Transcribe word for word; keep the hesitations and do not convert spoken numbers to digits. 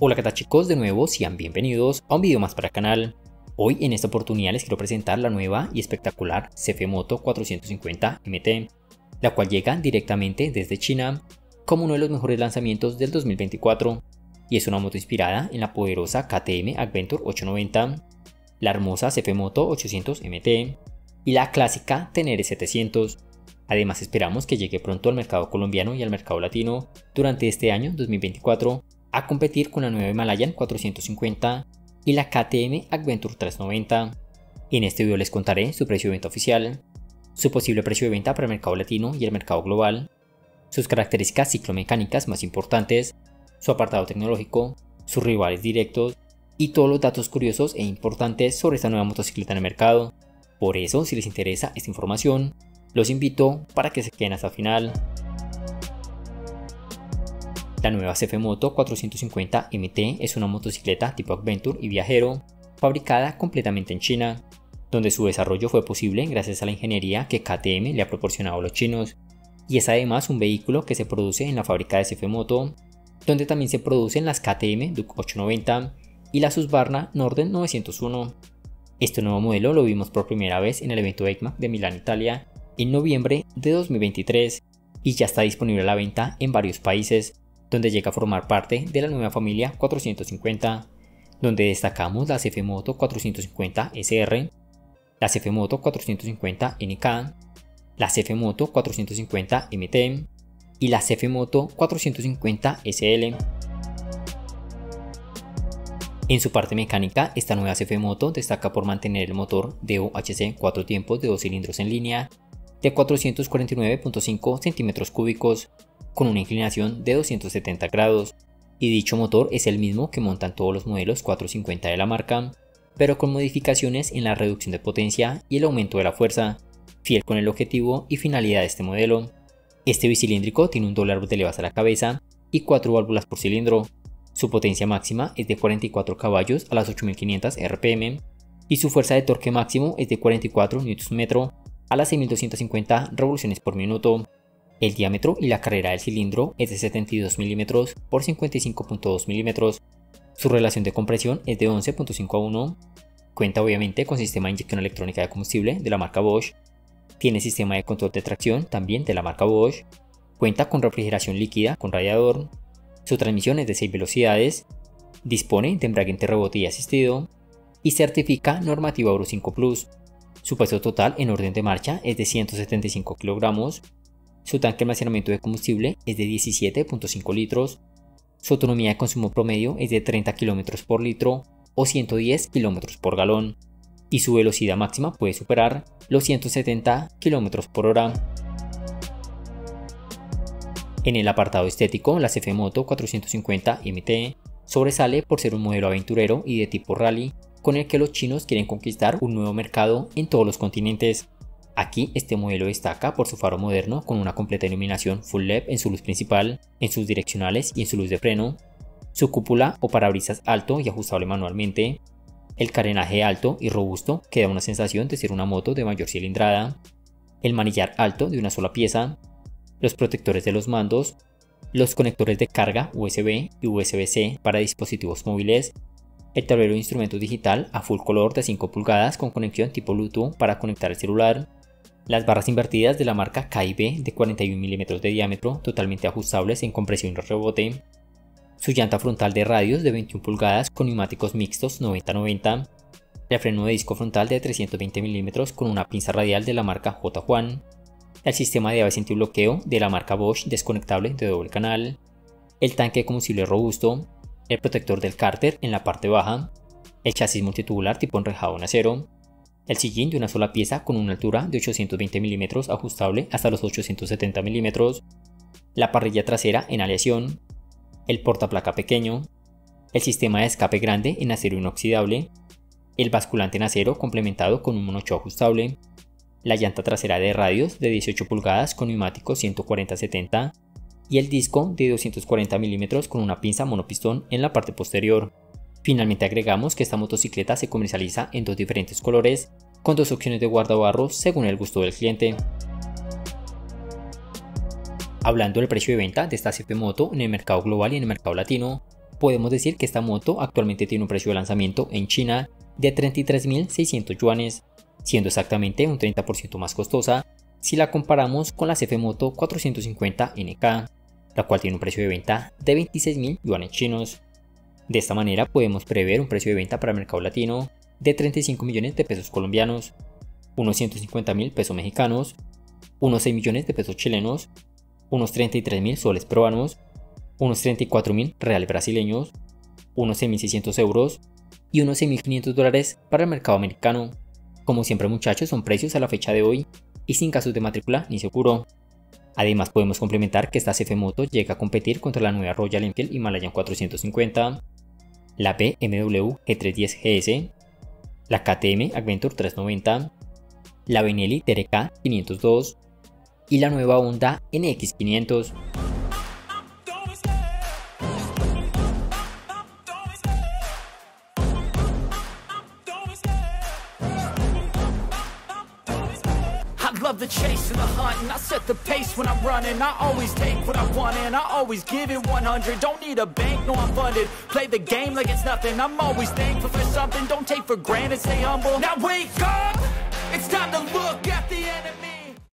Hola qué tal chicos, de nuevo sean bienvenidos a un video más para el canal. Hoy en esta oportunidad les quiero presentar la nueva y espectacular CFMoto cuatrocientos cincuenta M T, la cual llega directamente desde China como uno de los mejores lanzamientos del dos mil veinticuatro y es una moto inspirada en la poderosa K T M Adventure ochocientos noventa, la hermosa CFMoto ochocientos M T y la clásica Tenere setecientos. Además esperamos que llegue pronto al mercado colombiano y al mercado latino durante este año dos mil veinticuatro a competir con la nueva Himalayan cuatrocientos cincuenta y la K T M Adventure trescientos noventa. En este video les contaré su precio de venta oficial, su posible precio de venta para el mercado latino y el mercado global, sus características ciclomecánicas más importantes, su apartado tecnológico, sus rivales directos y todos los datos curiosos e importantes sobre esta nueva motocicleta en el mercado. Por eso, si les interesa esta información, los invito para que se queden hasta el final. La nueva CFMoto cuatrocientos cincuenta M T es una motocicleta tipo Adventure y viajero, fabricada completamente en China, donde su desarrollo fue posible gracias a la ingeniería que K T M le ha proporcionado a los chinos, y es además un vehículo que se produce en la fábrica de CFMoto, donde también se producen las K T M Duke ochocientos noventa y la Susbarna Norden novecientos uno. Este nuevo modelo lo vimos por primera vez en el evento Eicma de Milán, Italia, en noviembre de dos mil veintitrés, y ya está disponible a la venta en varios países, donde llega a formar parte de la nueva familia cuatrocientos cincuenta, donde destacamos la CFMoto cuatrocientos cincuenta S R, la CFMoto cuatrocientos cincuenta N K, la CFMoto cuatrocientos cincuenta M T y la CFMoto cuatrocientos cincuenta S L. En su parte mecánica, esta nueva CFMoto destaca por mantener el motor D O H C cuatro tiempos de dos cilindros en línea de cuatrocientos cuarenta y nueve punto cinco centímetros cúbicos, con una inclinación de doscientos setenta grados, y dicho motor es el mismo que montan todos los modelos cuatrocientos cincuenta de la marca, pero con modificaciones en la reducción de potencia y el aumento de la fuerza, fiel con el objetivo y finalidad de este modelo. Este bicilíndrico tiene un doble árbol de levas a la cabeza y cuatro válvulas por cilindro. Su potencia máxima es de cuarenta y cuatro caballos a las ocho mil quinientos R P M y su fuerza de torque máximo es de cuarenta y cuatro Nm a las seis mil doscientas cincuenta revoluciones por minuto. El diámetro y la carrera del cilindro es de setenta y dos milímetros por cincuenta y cinco punto dos milímetros. Su relación de compresión es de once punto cinco a uno. Cuenta obviamente con sistema de inyección electrónica de combustible de la marca Bosch. Tiene sistema de control de tracción también de la marca Bosch. Cuenta con refrigeración líquida con radiador. Su transmisión es de seis velocidades. Dispone de embrague entre rebote y asistido. Y certifica normativa Euro cinco Plus. Su peso total en orden de marcha es de ciento setenta y cinco kilogramos. Su tanque de almacenamiento de combustible es de diecisiete punto cinco litros. Su autonomía de consumo promedio es de treinta kilómetros por litro o ciento diez kilómetros por galón. Y su velocidad máxima puede superar los ciento setenta kilómetros por hora. En el apartado estético, la CFMoto cuatrocientos cincuenta M T sobresale por ser un modelo aventurero y de tipo rally, con el que los chinos quieren conquistar un nuevo mercado en todos los continentes. Aquí este modelo destaca por su faro moderno con una completa iluminación full L E D en su luz principal, en sus direccionales y en su luz de freno, su cúpula o parabrisas alto y ajustable manualmente, el carenaje alto y robusto que da una sensación de ser una moto de mayor cilindrada, el manillar alto de una sola pieza, los protectores de los mandos, los conectores de carga U S B y U S B C para dispositivos móviles, el tablero de instrumentos digital a full color de cinco pulgadas con conexión tipo Bluetooth para conectar el celular, las barras invertidas de la marca K I B de cuarenta y uno milímetros de diámetro totalmente ajustables en compresión y rebote, su llanta frontal de radios de veintiuno pulgadas con neumáticos mixtos noventa noventa, el freno de disco frontal de trescientos veinte milímetros con una pinza radial de la marca J Juan, el sistema de A B S antibloqueo de la marca Bosch desconectable de doble canal, el tanque de combustible robusto, el protector del cárter en la parte baja, el chasis multitubular tipo enrejado en acero, el sillín de una sola pieza con una altura de ochocientos veinte milímetros ajustable hasta los ochocientos setenta milímetros, la parrilla trasera en aleación, el portaplaca pequeño, el sistema de escape grande en acero inoxidable, el basculante en acero complementado con un monocho ajustable, la llanta trasera de radios de dieciocho pulgadas con neumático ciento cuarenta setenta y el disco de doscientos cuarenta milímetros con una pinza monopistón en la parte posterior. Finalmente agregamos que esta motocicleta se comercializa en dos diferentes colores, con dos opciones de guardabarros según el gusto del cliente. Hablando del precio de venta de esta CFMoto en el mercado global y en el mercado latino, podemos decir que esta moto actualmente tiene un precio de lanzamiento en China de treinta y tres mil seiscientos yuanes, siendo exactamente un treinta por ciento más costosa si la comparamos con la CFMoto cuatrocientos cincuenta N K, la cual tiene un precio de venta de veintiséis mil yuanes chinos. De esta manera podemos prever un precio de venta para el mercado latino de treinta y cinco millones de pesos colombianos, unos ciento cincuenta mil pesos mexicanos, unos seis millones de pesos chilenos, unos treinta y tres mil soles peruanos, unos treinta y cuatro mil reales brasileños, unos seis mil seiscientos euros y unos seis mil quinientos dólares para el mercado americano. Como siempre, muchachos, son precios a la fecha de hoy y sin casos de matrícula ni seguro. Además, podemos complementar que esta CFMoto llega a competir contra la nueva Royal Enfield Himalayan cuatrocientos cincuenta, la B M W G trescientos diez G S, la K T M Adventure trescientos noventa, la Benelli T R K quinientos dos y la nueva Honda N X quinientos. The chase and the hunt, and I set the pace when I'm running. I always take what I want and I always give it one hundred. Don't need a bank, no I'm funded. Play the game like it's nothing. I'm always thankful for something. Don't take for granted, stay humble. Now wake up, it's time to look at the enemy.